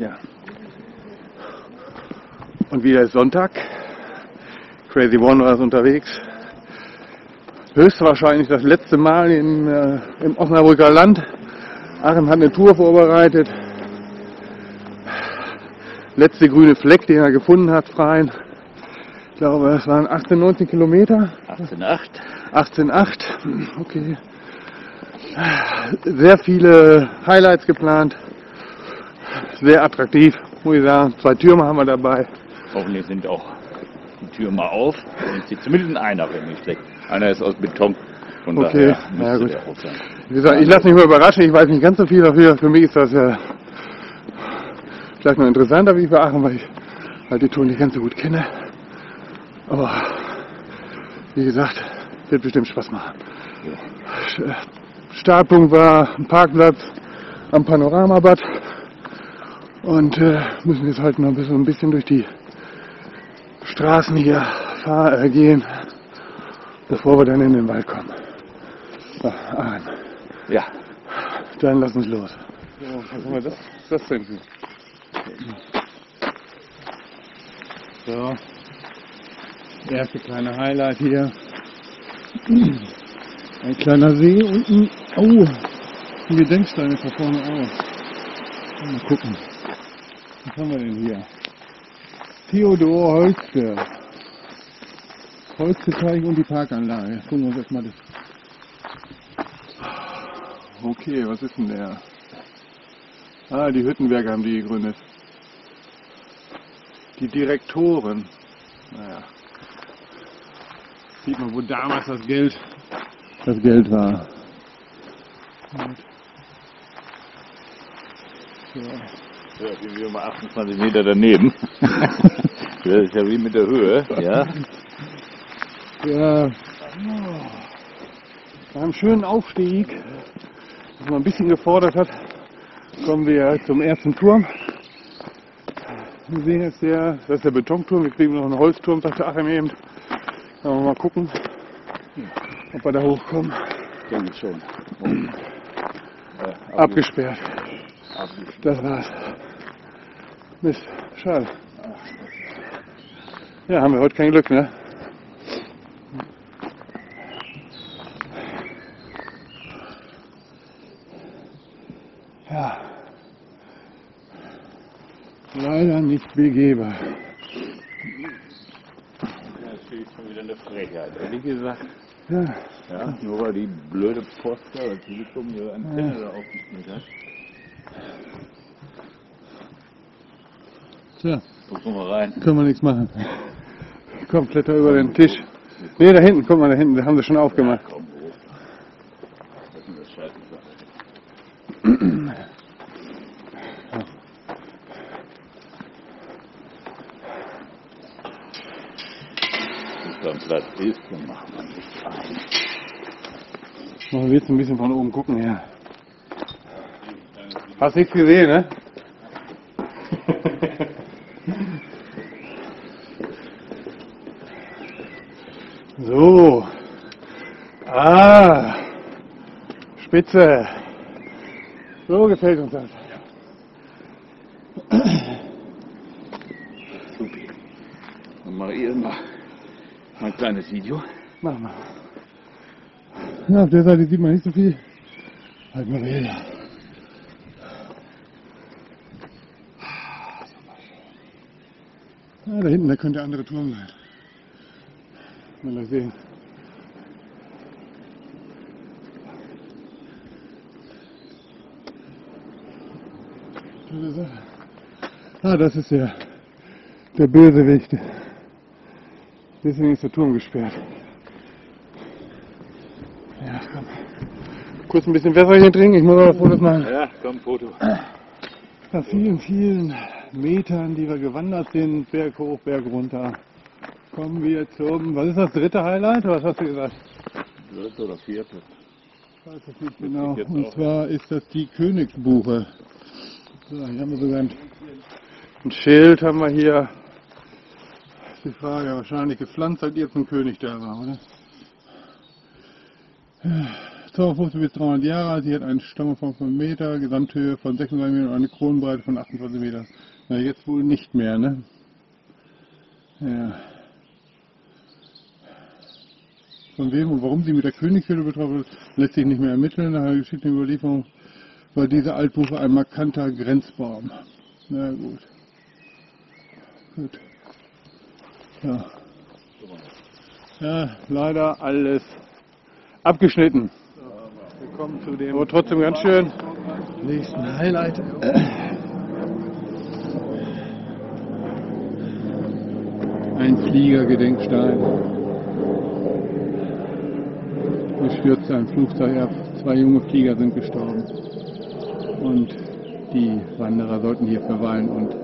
Ja. Und wieder ist Sonntag. Crazy One war unterwegs. Höchstwahrscheinlich das letzte Mal im Osnabrücker Land. Achim hat eine Tour vorbereitet. Letzte grüne Fleck, den er gefunden hat, freien. Ich glaube, es waren 18, 19 Kilometer. 18,8. 18,8, okay. Sehr viele Highlights geplant. Sehr attraktiv, muss ich sagen. Zwei Türme haben wir dabei. Hoffentlich sind auch die Türme mal auf. Zumindest einer, wenn ich denke. Einer ist aus Beton. Von okay, ja, gut. Wie gesagt, ich lasse mich mal überraschen. Ich weiß nicht ganz so viel dafür. Für mich ist das ja vielleicht noch interessanter, wie ich bei Aachen, weil ich halt die Touren nicht ganz so gut kenne. Aber wie gesagt, wird bestimmt Spaß machen. Ja. Startpunkt war ein Parkplatz am Panoramabad. Und müssen jetzt halt noch ein bisschen durch die Straßen hier gehen, bevor wir dann in den Wald kommen. So, Aachen. Ja. Dann lass uns los. Ja, was haben wir das? Was ist das denn? So. Das erste kleine Highlight hier. Ein kleiner See unten. Oh, die Gedenksteine von vorne aus. Mal gucken. Was haben wir denn hier? Theodor Holste. Holste-Teich und die Parkanlage. Jetzt gucken wir uns erstmal das. Okay, was ist denn der? Ah, die Hüttenwerke haben die gegründet. Die Direktoren. Naja. Sieht man, wo damals das Geld war. So. Ja, gehen wir mal 28 Meter daneben. Das ist ja wie mit der Höhe, ja. Ja. Bei einem schönen Aufstieg, den man ein bisschen gefordert hat, kommen wir zum ersten Turm. Wir sehen jetzt hier, das ist der Betonturm, wir kriegen noch einen Holzturm, sagte Achim eben. Mal gucken, ob wir da hochkommen. Ich denke schon. Abgesperrt. Das war's. Mist, schade. Ja, haben wir heute kein Glück, ne? Ja. Leider nicht begehbar. Wieder eine Frechheit, ehrlich gesagt. Ja. Ja, nur weil die blöde Post da, weil sie kommen, ihre Antenne da aufgespielt hat. Tja. Gucken wir rein. Können wir nichts machen. Komm, kletter über den Tisch. Ne, da hinten, guck mal, da hinten, da haben sie schon aufgemacht. Ja, komm, hoch. Das ist das Scheiße. Am Platz ist, dann macht man nicht ein. Man will jetzt ein bisschen von oben gucken, ja. Hast nichts gesehen, ne? So. Ah. Spitze. So gefällt uns das. Ja. Super. Dann mache ich mal. Ein kleines Video. Mach mal. Ja, auf der Seite sieht man nicht so viel. Halt mal wieder. Ja, da hinten, da könnte der andere Turm sein. Mal das sehen. Ah, das ist ja der Bösewicht. Deswegen ist der Turm gesperrt. Ja, komm. Kurz ein bisschen Wasser hier trinken, ich muss mal Fotos machen. Ja, komm, Foto. Nach vielen, vielen Metern, die wir gewandert sind, Berg hoch, Berg runter, kommen wir zum, was ist das dritte Highlight, was hast du gesagt? Dritte oder vierte? Ich weiß es nicht genau. Und zwar ist das die Königsbuche. So, hier haben wir sogar ein Schild, haben wir hier. Die Frage, wahrscheinlich gepflanzt seid ihr zum König da war, oder? 250 bis 300 Jahre alt, sie hat einen Stamm von 5 Meter, Gesamthöhe von 36 Metern und eine Kronenbreite von 28 Metern. Na, jetzt wohl nicht mehr, ne? Ja. Von wem und warum sie mit der Königshöhle betroffen ist, lässt sich nicht mehr ermitteln. Nach der geschichtlichen Überlieferung war diese Altbuche ein markanter Grenzbaum. Na gut. Gut. Ja. Ja, leider alles abgeschnitten. Wir kommen zu dem, aber trotzdem ganz schön, nächsten Highlight. Ein Fliegergedenkstein. Hier stürzte ein Flugzeug ab. 2 junge Flieger sind gestorben. Und die Wanderer sollten hier verweilen und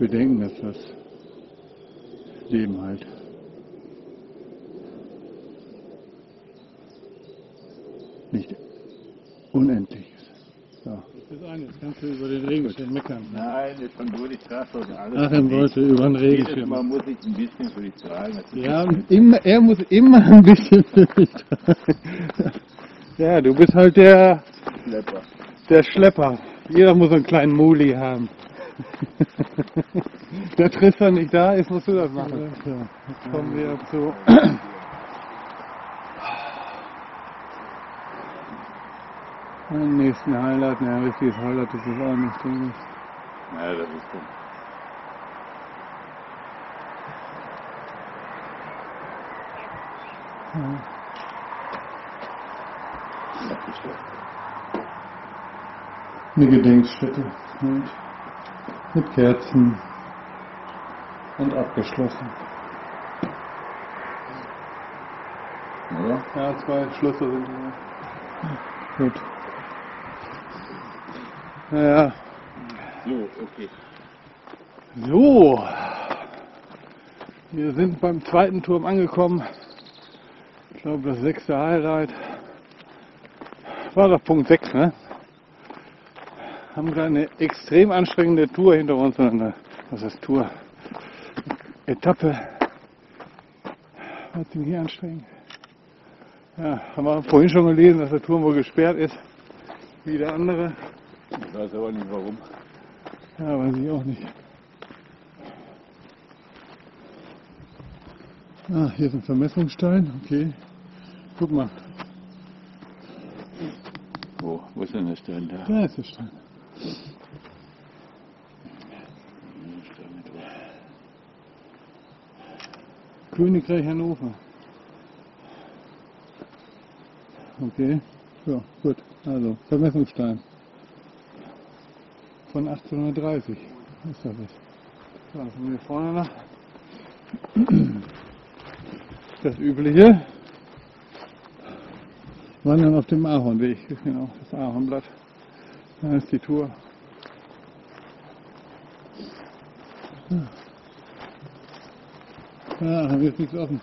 bedenken, dass das Leben halt. Nicht unendlich ist. So. Das ist eine, das kannst du über den Regenschirm meckern. Nein, das ist schon durch die Straße und alles. Ach, dann wollte über den Regenschirm. Man muss sich ein bisschen für dich tragen. Ja, immer, er muss immer ein bisschen für dich tragen. Ja, du bist halt der Schlepper. Der Schlepper. Jeder muss einen kleinen Muli haben. Der Tristan nicht da ist, musst du das machen. Jetzt kommen wir zu dem nächsten Highlight. Ja, richtiges Highlight ist es auch nicht, denke ich. Ja, das ist gut. Ja. Eine Gedenkstätte. Mit Kerzen und abgeschlossen. Ja, ja, 2 Schlösser sind hier. Gut. Ja. So, okay. So. Wir sind beim 2. Turm angekommen. Ich glaube, das 6. Highlight. War doch Punkt 6, ne? Haben gerade eine extrem anstrengende Tour hinter uns, was heißt Tour? Etappe. Was ist denn hier anstrengend? Ja, haben wir vorhin schon gelesen, dass der Turm wohl gesperrt ist, wie der andere. Ich weiß aber nicht warum. Ja, weiß ich auch nicht. Ah, hier ist ein Vermessungsstein, okay. Guck mal. Wo ist denn der Stein da? Da ist der Stein. Königreich Hannover. Okay, so, gut. Also, Vermessungsstein. Von 1830. Was ist das jetzt? So, dann kommen wir vorne nach. Das Übliche. Wandern auf dem Ahornweg. Genau, das Ahornblatt. Da ist die Tour. Hm. Ja, haben wir jetzt nichts offen.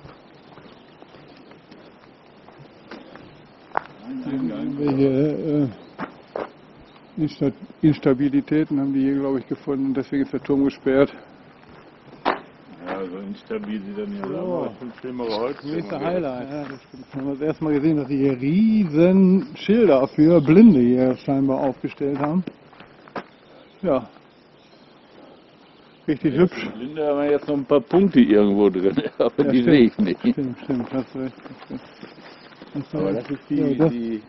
Irgendwelche Instabilitäten haben die hier, glaube ich, gefunden und deswegen ist der Turm gesperrt. Ja, so instabil sieht er nicht aus. Das sind schlimmere Holztürme. Nächster Highlight. Ja, das haben wir das erste Mal gesehen, dass sie hier riesen Schilder für Blinde hier scheinbar aufgestellt haben. Ja. Richtig ja, hübsch. Da haben wir jetzt noch ein paar Punkte irgendwo drin, aber ja, die sehe ich nicht. Stimmt, stimmt, hast recht. Das soll, aber das ist die, das die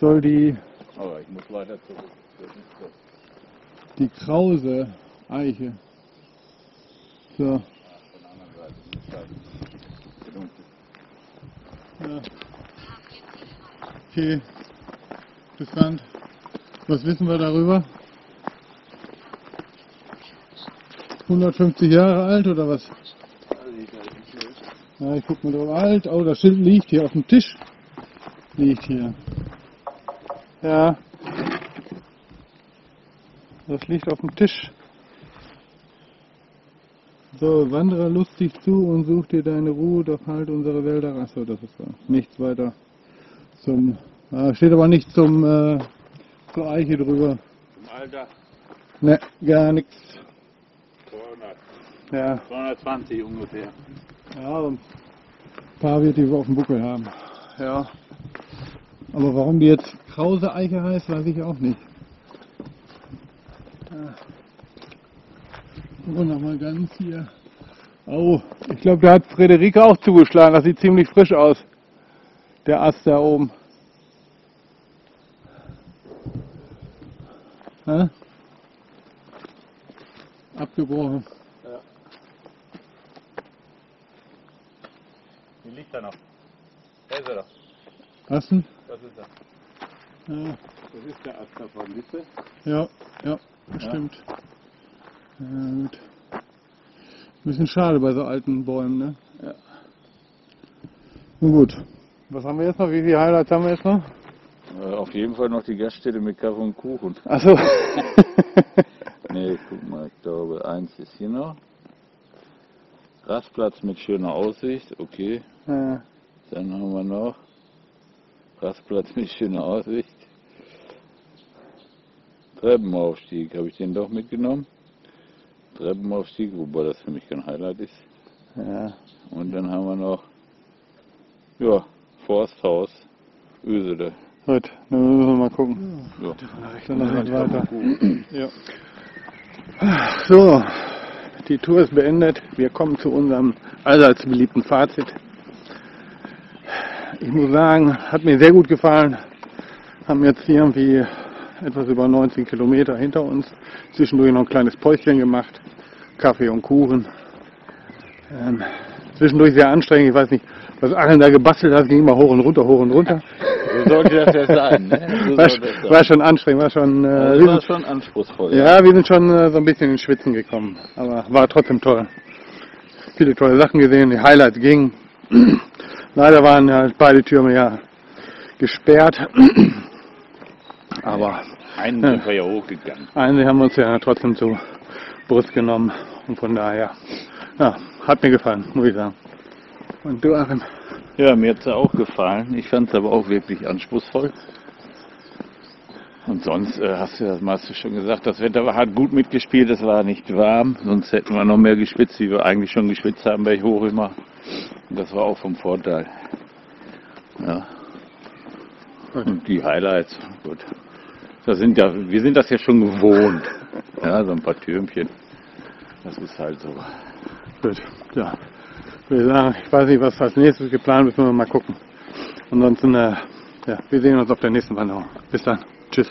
soll die, aber ich muss weiter zurück. Das ist so. Die Krause Eiche. So. Ja. Okay. Interessant. Was wissen wir darüber? 150 Jahre alt oder was? Ja, ich guck mal drauf. Alt. Oh, das Schild liegt hier auf dem Tisch. Liegt hier. Ja. Das liegt auf dem Tisch. So, Wanderer lustig zu und such dir deine Ruhe, doch halt unsere Wälder. Achso, das ist so. Nichts weiter zum. Steht aber nicht zum zur Eiche drüber. Zum Alter. Ne, gar nichts. 200. Ja. 220 ungefähr. Ja, paar wird, die wir auf dem Buckel haben. Ja. Aber warum die jetzt Krause Eiche heißt, weiß ich auch nicht. Gucken wir nochmal ganz hier. Oh, ich glaube, da hat Frederike auch zugeschlagen. Das sieht ziemlich frisch aus. Der Ast da oben. Hä? Abgebrochen. Ja. Die liegt da noch. Da ist er doch. Was denn? Das ist er. Ja. Das ist der Ast davon, siehst du? Ja, ja, stimmt. Ja, gut. Bisschen schade bei so alten Bäumen, ne? Ja. Nun gut. Was haben wir jetzt noch? Wie viele Highlights haben wir jetzt noch? Auf jeden Fall noch die Gaststätte mit Kaffee und Kuchen. Achso. Ne, guck mal, ich glaube, eins ist hier noch. Rastplatz mit schöner Aussicht, okay. Ja. Dann haben wir noch Rastplatz mit schöner Aussicht. Treppenaufstieg, habe ich den doch mitgenommen. Treppenaufstieg, wobei das für mich kein Highlight ist. Ja. Und dann haben wir noch, ja, Forsthaus Oesede. Gut, dann müssen wir mal gucken. Ja. Ja. Dann weiter. Ja. So, die Tour ist beendet. Wir kommen zu unserem allseits beliebten Fazit. Ich muss sagen, hat mir sehr gut gefallen. Haben jetzt hier irgendwie etwas über 19 Kilometer hinter uns. Zwischendurch noch ein kleines Päuschen gemacht. Kaffee und Kuchen. Zwischendurch sehr anstrengend. Ich weiß nicht, was Achim da gebastelt hat. Ging immer hoch und runter, hoch und runter. So sollte das ja sein, ne? So war schon anstrengend, war schon anspruchsvoll. Ja, wir sind schon so ein bisschen ins Schwitzen gekommen. Aber war trotzdem toll. Viele tolle Sachen gesehen. Die Highlights gingen. Leider waren halt beide Türme ja gesperrt. Aber einen sind wir ja hochgegangen. Einen haben wir uns ja trotzdem zur Brust genommen. Und von daher, ja, hat mir gefallen, muss ich sagen. Und du, Achim? Ja, mir hat es auch gefallen. Ich fand es aber auch wirklich anspruchsvoll. Und sonst, hast du schon gesagt, das Wetter hat gut mitgespielt. Es war nicht warm, sonst hätten wir noch mehr geschwitzt, wie wir eigentlich schon geschwitzt haben, weil ich hoch immer. Und das war auch vom Vorteil. Ja. Und die Highlights, gut. Das sind ja, wir sind das ja schon gewohnt. Ja, so ein paar Türmchen. Das ist halt so. Gut, ja. Ich weiß nicht, was als nächstes geplant ist, müssen wir mal gucken. Ansonsten, ja, wir sehen uns auf der nächsten Wanderung. Bis dann. Tschüss.